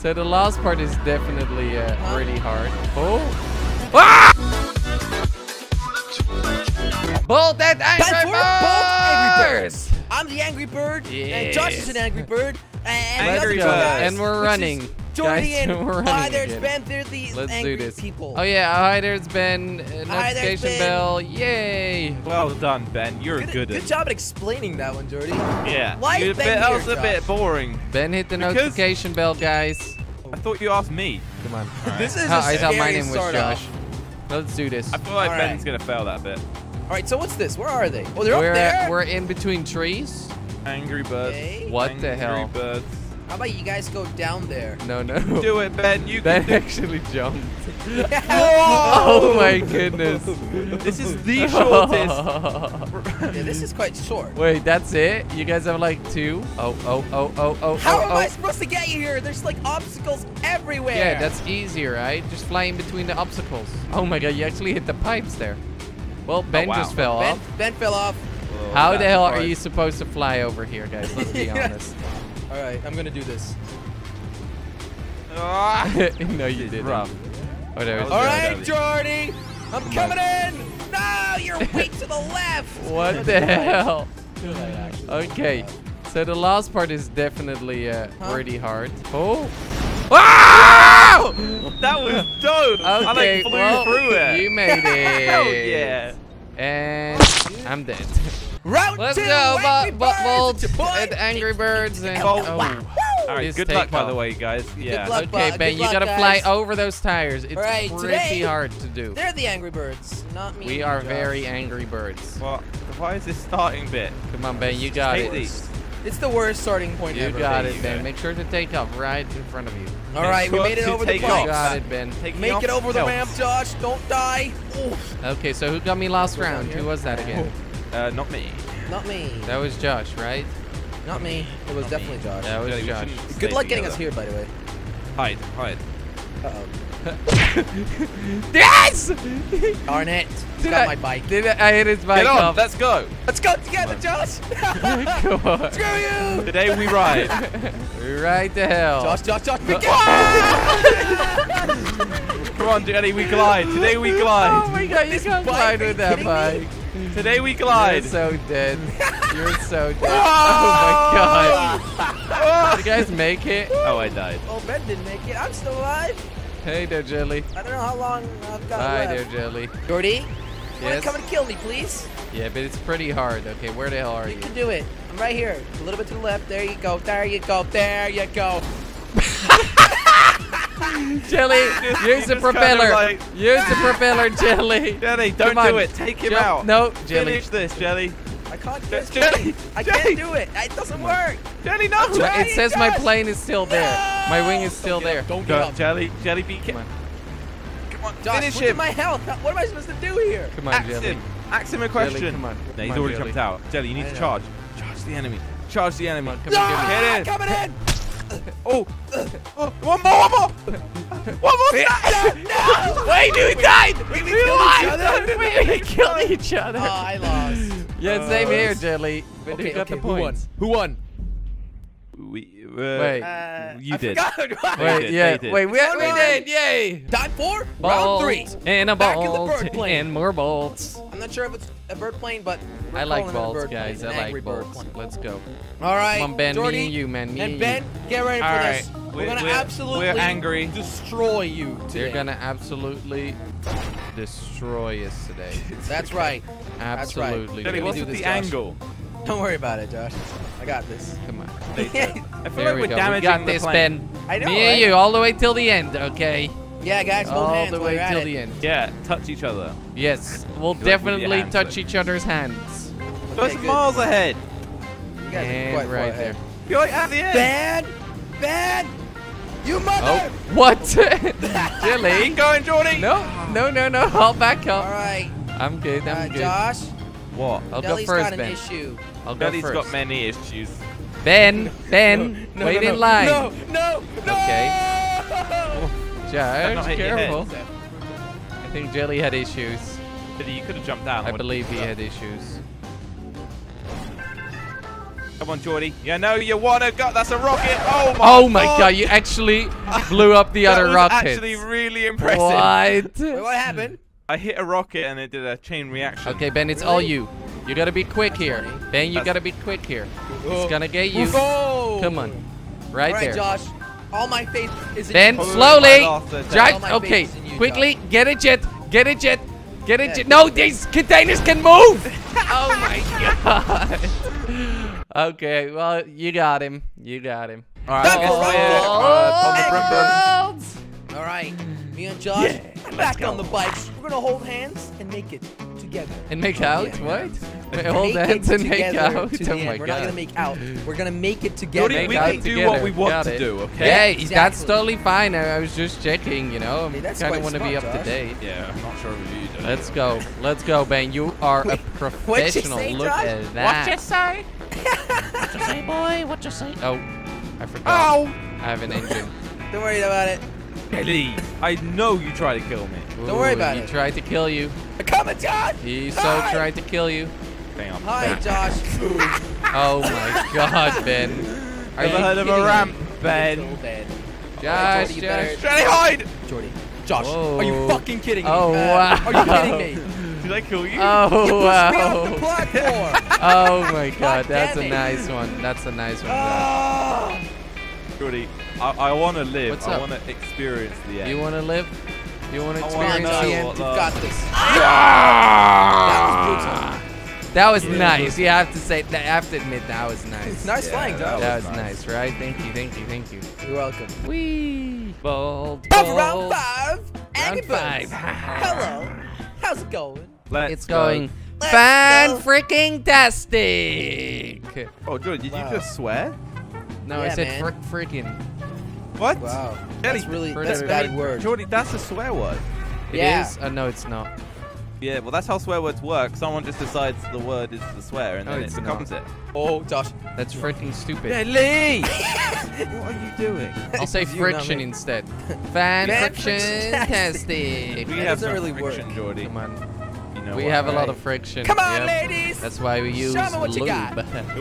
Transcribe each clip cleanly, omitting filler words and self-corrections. So the last part is definitely really hard. Oh! Ah! Bolt that Angry Bird! I'm the Angry Bird, yes. And Josh is an Angry Bird, and Angry Bird. And we're running. Guys, we're running. Hi, there's Ben. There's the angry people. Oh yeah, hi, there's Ben. Notification bell. Yay! Well done, Ben. You're good. Good job at explaining that one, Jordy. Yeah. Why is Ben here, Josh? A bit boring. Ben hit the notification bell, guys. I thought you asked me. Come on. Right. This is a scary I thought my name was Josh. Let's do this. I feel like Ben's gonna fail that bit. All right. So what's this? Where are they? Oh, they're up there. We're in between trees. Angry birds. Okay. What the hell? Angry birds. How about you guys go down there? No, no. Do it, Ben. You can actually jumped. Yeah. Oh my goodness. This is the shortest. Yeah, this is quite short. Wait, that's it? You guys have like two? Oh. How am I supposed to get you here? There's like obstacles everywhere. Yeah, that's easier, right? Just fly in between the obstacles. Oh my god, you actually hit the pipes there. Well, Ben just fell off. Ben fell off. Oh, how the hell are you supposed to fly over here, guys? Let's be honest. All right, I'm gonna do this. No, you didn't. Rough. Oh, there was all right, Jordy, I'm coming in. No, you're way to the left. What the hell? Okay, so the last part is definitely pretty hard. Oh. Wow! That was dope. Okay, I like flew through it. You made it. Oh yeah. And I'm dead. Round Let's two, go, Bolt and Angry Birds. And, all right, good luck, by the way, guys. Yeah. Good luck, okay, Ben, you gotta fly over those tires. It's pretty hard to do. They're the Angry Birds, not me. We are very Angry Birds. Well, why is this starting bit? Come on, Ben, you got it. It's the worst starting point ever. You got it, Ben. Make sure to take off right in front of you. All right, we made it over the bump. You got it, Ben. Make it over the ramp, Josh. Don't die. Okay, so who got me last round? Who was that again? Not me. Not me. That was Josh, right? Not me. It was definitely Josh. That was Josh. Good luck getting us here, by the way. Hide. Uh-oh. Yes! Darn it. Got my bike. I hit his bike off. Let's go. Let's go together, Josh. Come on. Screw you. Today we ride. We ride to hell. Josh. Come on, Jenny. We glide. Today we glide. Oh, my God. You can't glide with that bike. Today we glide. You're so dead. You're so dead. Oh my god. Did you guys make it? Oh, I died. Oh, Ben didn't make it. I'm still alive. Hey there, Jelly. I don't know how long I've got left. Hi there, Jelly. Jordy? Yes? Come and kill me, please. Yeah, but it's pretty hard. Okay, where the hell are you? You can do it. I'm right here. A little bit to the left. There you go. There you go. There you go. Jelly, use the propeller. Like, use the propeller, Jelly. Jelly, don't do it. Take him out. No, Jelly. Finish this, Jelly. I can't do it. Jelly. I can't do it. It doesn't work. Jelly, no. It says my plane is still there. No. My wing is still there. Don't get up. Jelly, be careful. Come on, Josh, finish him. My health. What am I supposed to do here? Come on, Jelly. Ask him a question. Jelly, come on. No, he's already jumped out. Jelly, you need to charge. Charge the enemy. Charge the enemy. Come on, coming in. Oh, one more! One more! Stop! No! Wait, we died! We killed each other! We killed each other! Oh, I lost. Yeah, same here, Jelly. But okay, got the points. Who won? We, you did. Wait, we did, yay! Time for round 3. And a bolt, and more bolts. I'm not sure if it's a bird plane, but I like bolts, guys. I like bolts. Let's go. All right, come on, Ben, Jordy, me and you, man. Me and Ben, get ready for this. We're gonna absolutely destroy you today. They're gonna absolutely destroy us today. That's right. Absolutely. That's right. What's the angle? Don't worry about it, Josh. I got this. Come on. I feel like we're damaging the plane. Ben. I know, me and you, all the way till the end, okay? Yeah, guys, hold hands all the way till the end. Yeah, touch each other. Yes, we'll definitely touch each other's hands. There's miles ahead. You guys are quite right there. You're at the end. Bad. You mother. Oh, what? Jelly. Keep going, Jordy. No. I'll back up. All right. I'm good. I'm good. Josh. What? I'll go first, Ben. I'll go first. Jelly's got many issues. Ben, wait in line. No. Okay. Josh, careful. I think Jelly had issues. But you could have jumped down. I believe he had issues. Come on, Jordy. You know you want to go. That's a rocket. Oh my god, you actually blew up the other rocket. Actually really impressive. What? Wait, what happened? I hit a rocket and it did a chain reaction. Okay, Ben, it's really? All you. You got to be quick here. Ben, you got to be quick here. It's going to get you. Oh. Come on. Right there. Josh. All my faith is in Ben, you. Slowly. Okay, quickly. Josh. Get it, Jet. Get it, Jet. Get it, Jet. No, these containers can move. Oh, my God. Okay, well, you got him. You got him. All right. All right. Me and Josh, back on the bikes. We're going to hold hands and make it together. And make out? Yeah, what? Wait, hold hands and make out? Oh, my God. We're not going to make out. We're going to make it together. Make we can do what we want to do, okay? Yeah, exactly. That's totally fine. I was just checking, you know. I kind of want to be up to date. Yeah, I'm not sure what you do. Let's go. Let's go, Ben. You are a professional. Look at that. What you say? What you say, boy? What you say? Oh, I forgot. Oh. I have an engine. Don't worry about it. Ellie, I know you tried to kill me. Don't worry about it. He tried to kill you. Come on, Josh! He so tried to kill you. Damn. Hi, Josh. Oh my God, Ben. Are you heard of a ramp, Ben? Josh, Josh. Try to hide! Jordy. Josh, are you fucking kidding me? Oh, wow. Are you kidding me? Did I kill you? Oh, you pushed me off the platform. Oh my God, that's a nice one. That's a nice one. Jordy. I want to live. I want to experience the end. You want to live? You want to experience the end? You've got this. Ah! That was nice. You have to say. I have to admit that was nice. Nice flying, dog. That was nice, right? Thank you, thank you, thank you. You're welcome. Wee. Bold. Round five. Round five. Hello. How's it going? It's going fan-freaking-tastic. Oh, Jordan, did you just swear? No, I said freaking. What? Wow. That's really that's a bad word. Jordy, that's a swear word. It is? Oh, no, it's not. Yeah, well, that's how swear words work. Someone just decides the word is the swear, and then it becomes it. Oh, Josh. That's freaking stupid. Yeah, Lee! What are you doing? I'll say friction instead. Fan friction-tastic. We have some really friction, Jordy. Come on. We have a lot of friction. Come on, ladies! That's why we use lube. Who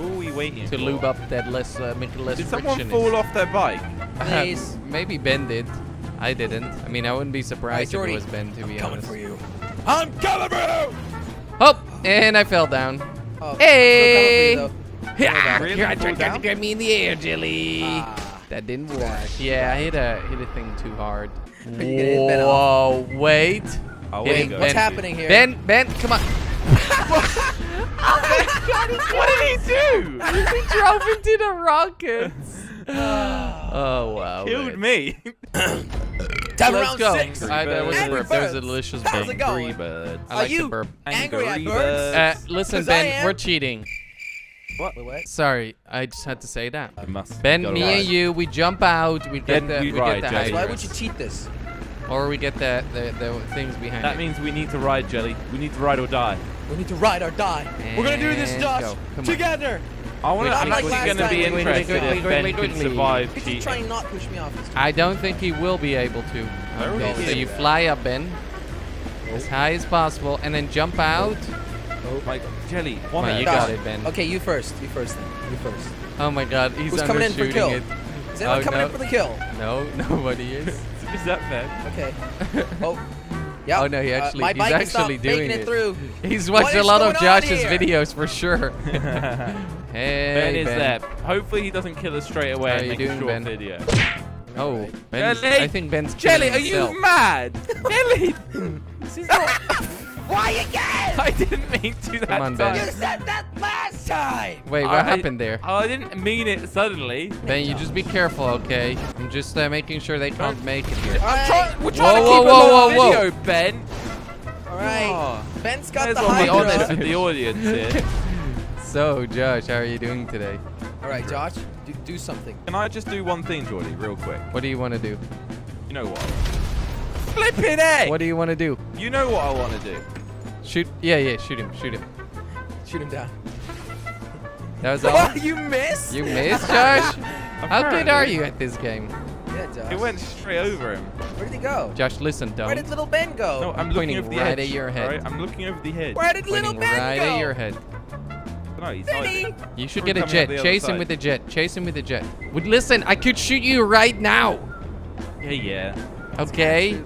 are we waiting for? To lube up that less, make it less friction. Did someone fall off their bike? Please. Maybe Ben did. I didn't. I mean, I wouldn't be surprised if it was Ben, to be honest. I'm coming for you. I'm coming for you! Oh, and I fell down. Hey! You're trying to grab me in the air, Jelly. That didn't work. Yeah, I hit a thing too hard. Whoa, wait. Wait, what's happening here? Ben, come on. Oh my God, what did he do? He drove into the rockets. Oh, wow. Killed me. Time round six. That was a burp. That was a delicious burp. How's it going? Bird. I like the burp. Angry at birds? Listen, Ben, we're cheating. What? Sorry, I just had to say that. Ben, me and you, we jump out. We get the high. Why would you cheat this? Or we get the things behind it. That means we need to ride, Jelly. We need to ride or die. We need to ride or die. And we're going to do this, Josh. Together. I'm actually going to be interested if Ben can survive. Could you try and not push me off this time? I don't think he will be able to. Okay, so you fly up, Ben. As high as possible. And then jump out. Oh, my God. Jelly. You got it, Ben. Okay, you first. You first, then. You first. Oh, my God. He's undershooting it. Is anyone coming in for the kill? No, nobody is. Is that bad? Okay. Yeah. Oh no, he actually he's actually doing it. He's watched a lot of Josh's videos for sure. Ben is there. Hopefully he doesn't kill us straight away and make a short video. Oh, Ben! I think Ben's Jelly, are you mad? Jelly! Why again? I didn't mean to that time. You said that last time. Wait, what happened there? Oh, I didn't mean it suddenly. Ben, you just be careful, okay? I'm just making sure they can't make it here. We're trying to keep a video, Ben. All right. Oh. Ben's got the high ground. Let's be honest with the audience here. So, Josh, how are you doing today? All right, Josh, do something. Can I just do one thing, Jordy, real quick? What do you want to do? You know what? Flipping egg! What do you want to do? You know what I want to do. Shoot. Yeah, shoot him. Shoot him. Shoot him down. That was all. What? You missed? You missed, Josh? How good are you at this game? Yeah, Josh. It went straight over him. Where did he go? Josh, listen, don't. Where did little Ben go? No, I'm looking over the edge. Right at your head. Right? I'm looking over the head. Where did little Ben go? Right at your head. No, he's not. You should get a jet. Chase him with a jet. Chase him with a jet. Well, listen, I could shoot you right now. Yeah, yeah. Okay.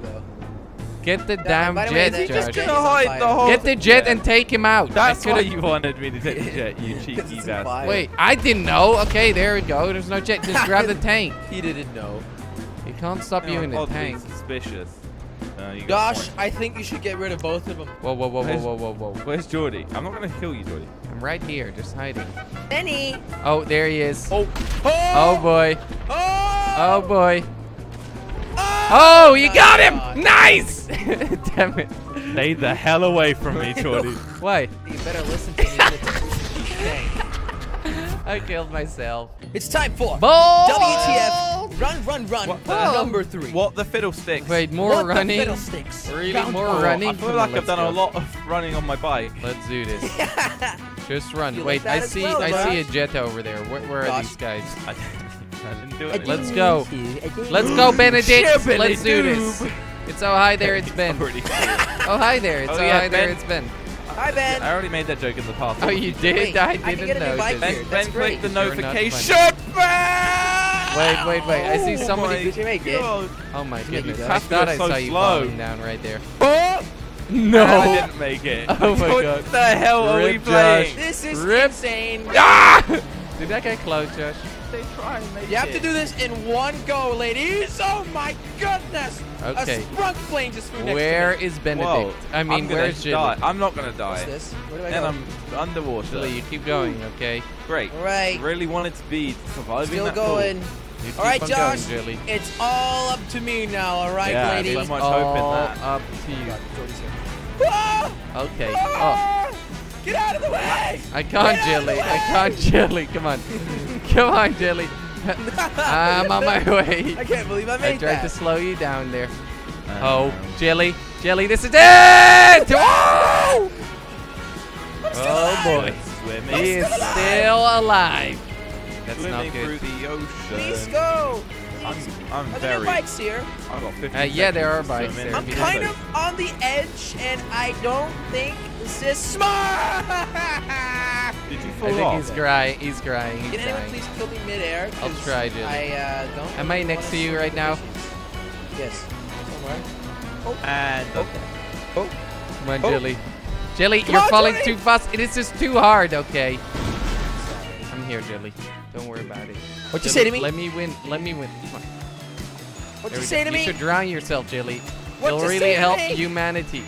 Get the damn jet, Josh. Just gonna hide the whole Get the jet and take him out. That's what you wanted me to take the jet, you cheeky bastard. Wait, I didn't know. Okay, there we go. There's no jet. Just grab the tank. He didn't know. He can't stop you in the tank. Suspicious. Gosh, I think you should get rid of both of them. Whoa, whoa, whoa, whoa, whoa, whoa, whoa. Where's Jordy? I'm not gonna kill you, Jordy. I'm right here, just hiding. Benny. Oh, there he is. Oh. Oh, boy. Oh, boy. Oh, you got him! God. Nice! Damn it. Stay the hell away from me, Jordy. Why? You better listen to me. I killed myself. It's time for Ball. WTF Run Run Run number 3. What the fiddlesticks? Wait, more what running? The fiddlesticks. Really, more running? I feel like I've done a lot of running on my bike. Let's do this. Just run. Wait, I see I see a jet over there. Where are these guys? Let's go. Let's go, Benedict. Let's do this. It's oh hi there, it's Ben. Oh hi there, it's oh hi there, it's Ben. Hi Ben. I already made that joke in the past. Oh, you did? I didn't know. Ben, click the notification. Wait, wait, wait. I see somebody. Did you make it? Oh my goodness. I thought I saw you falling down right there. No, I didn't make it. Oh my god. What the hell are we playing? This is insane. Did that guy close, Josh? They try and make it. You have to do this in one go, ladies. Oh my goodness. Okay. A sprung plane just flew next to me. Where is Benedict? Whoa. I mean, where is Jim? I'm not going to die. What's this? Where do I go? And I'm underwater. Well, you keep going, okay? Great. All right. Really wanted to be surviving that pool. Still going. All right, Josh. Going, it's all up to me now, all right, ladies? Yeah, so much hope in that. Up to you. Oh, okay. Oh. Get out of the way! I can't, Jelly. I can't, Jelly. Come on. Come on, Jelly. I'm on my way. I can't believe I made that. I tried to slow you down there. Oh, Jelly. Jelly, this is it! Oh! Oh, boy. He is still alive. That's not good. Swimming through the ocean. Please go. I'm there are bikes here. I've got 50 yeah, there are bikes there. I'm kind of on the edge, and I don't think this is smart. Did you fall off? I think he's crying. He's crying. Can anyone please kill me midair? I'll try, Jim. Am I next to you right now? Yes. Oh. And come on, Jelly. Jelly, you're falling too fast. This is too hard. Okay. I'm here, Jelly. Don't worry about it. What you say to me? Let me win. Let me win. Come on. What you say to me? You should drown yourself, Jelly. What It'll really help humanity.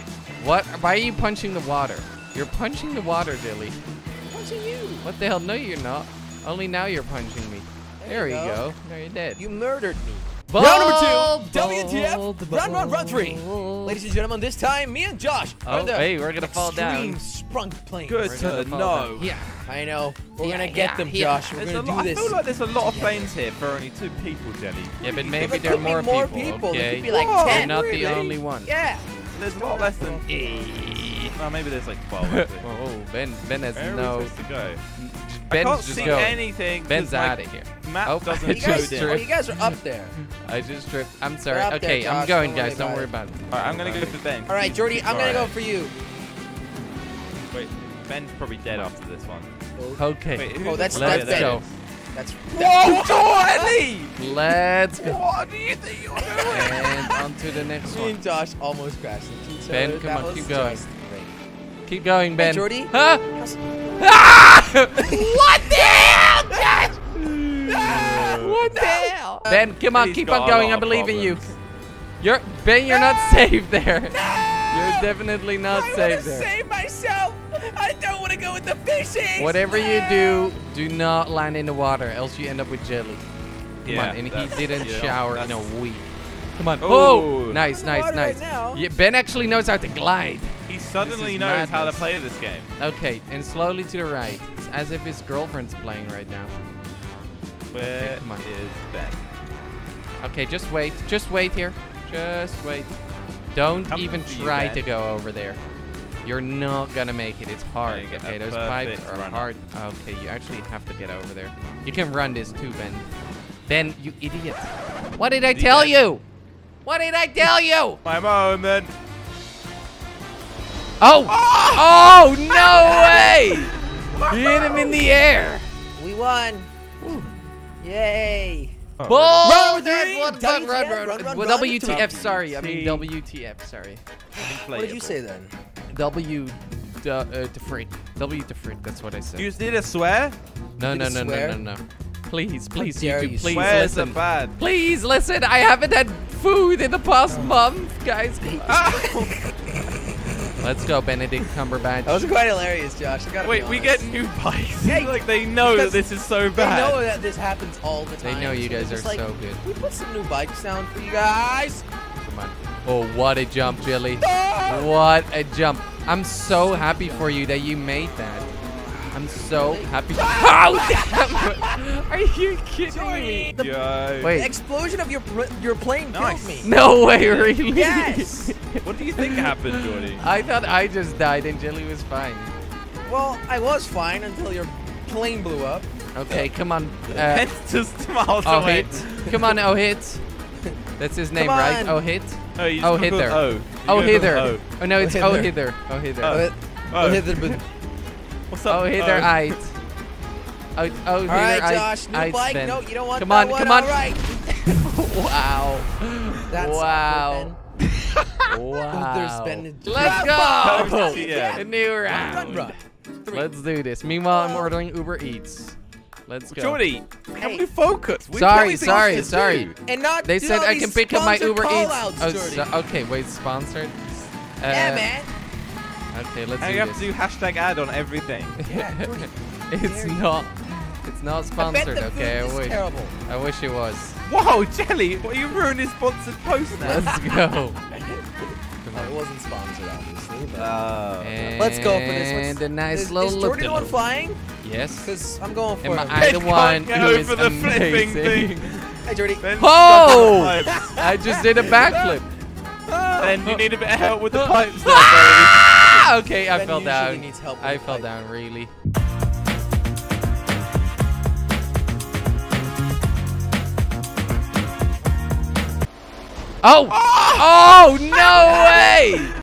What? Why are you punching the water? You're punching the water, Jelly. I'm punching you. What the hell? No, you're not. Only now you're punching me. There you go. Now you're dead. You murdered me. Round number 2. WTF? Run 3. Ladies and gentlemen, this time me and Josh. Oh, hey, we're gonna fall down. Sprung plane. Good to know. Yeah. I know. We're gonna get them, Josh. We're gonna do this. I feel like there's a lot of planes here for only 2 people, Jelly. Yeah, but maybe there are more people. Okay. There could be like 10. You're not the only one. Yeah. There's a lot less than. Well, maybe there's like 12. Oh, Ben has no. Ben's I can't see anything. Ben's out of here. Map doesn't show. You guys are up there. I just tripped. I'm sorry. Okay, there, I'm going, guys. Don't worry about it. All right, I'm gonna go for Ben. All right, Jordy, I'm gonna go for you. Wait, Ben's probably dead after this one. Okay. Wait, that's Ben. Go. That's. Whoa, Jordy! Let's go. What do you think you're doing? And on to the next one. Me and Josh almost crashed. Ben, come on, keep going. Keep going, Ben. Jordy? Huh? What the hell, Josh? What the hell? Ben, come on, keep on going. I believe in you. Ben, you're not safe there. No! You're definitely not safe there. I want to save myself. I don't want to go with the fishes. Whatever you do not land in the water, else you end up with Jelly. Come on, and he didn't shower in a week. Come on. Oh, nice, nice, nice. Yeah, Ben actually knows how to glide. He suddenly knows how to play this game. Okay, and slowly to the right. It's as if his girlfriend's playing right now. Where is Ben? Okay, just wait. Just wait here. Just wait. Don't even try to go over there. You're not gonna make it. It's hard. Okay, those pipes are hard. Okay, you actually have to get over there. You can run this too, Ben. Ben, you idiot. What did I tell you? What did I tell you? My moment. Oh! Oh, no way! Hit him in the air. We won. Woo. Yay. Oh. Ball three. WTF, sorry. I mean, WTF, sorry. What did you say then? W to freak. That's what I said. You did a swear? No. Please, please, YouTube, please listen. Bad. Please listen. I haven't had food in the past month, guys. Let's go, Benedict Cumberbatch. That was quite hilarious, Josh. Wait, we get new bikes. Yeah, like they know that this is so bad. They know that this happens all the time. They know you guys are like, so good. We put some new bike sound for you guys. Come on. Oh, what a jump, Jilly. What a jump. I'm so happy for you that you made that. I'm so happy. Oh, damn. Are you kidding me? The explosion of your plane killed me. No way, really? Yes. What do you think happened, Jordy? I thought I just died and Jilly was fine. Well, I was fine until your plane blew up. Okay, come on. That's just miles away. Come on, Ohit. That's his name, right? Ohit? No, oh, hither. Oh, hither. Oh, no, it's oh, hither. Oh, hither. Oh, hither. What's up? Oh, hither. Oh, hither. All right, Josh. New bike. No, you don't want that one. Come on, come on. Wow. That's wow. Wow. Let's go. Yeah. A new round. Let's do this. Meanwhile, I'm ordering Uber Eats. Let's go. Jordy, can we focus? Sorry. And not they said I can pick up my Uber Eats. Oh, okay, wait, sponsored? Yeah, man. Okay, let's do this. You have to do hashtag ad on everything. Yeah, Jordy, it's not sponsored, okay? I wish. Terrible. I wish it was. Whoa, Jelly, what you ruined his sponsored post now. Let's go. It wasn't sponsored, obviously. But let's go for this. And a nice little look. Is Jordy the one flying? Yes. Because I'm going for it. I'm the one who is the amazing. Flipping thing. Hey, Jordy. Oh! I just did a backflip. And you need a bit of help with the pipes there, buddy. Okay, I fell down. Needs help with I fell down, really. Oh! Oh, no way!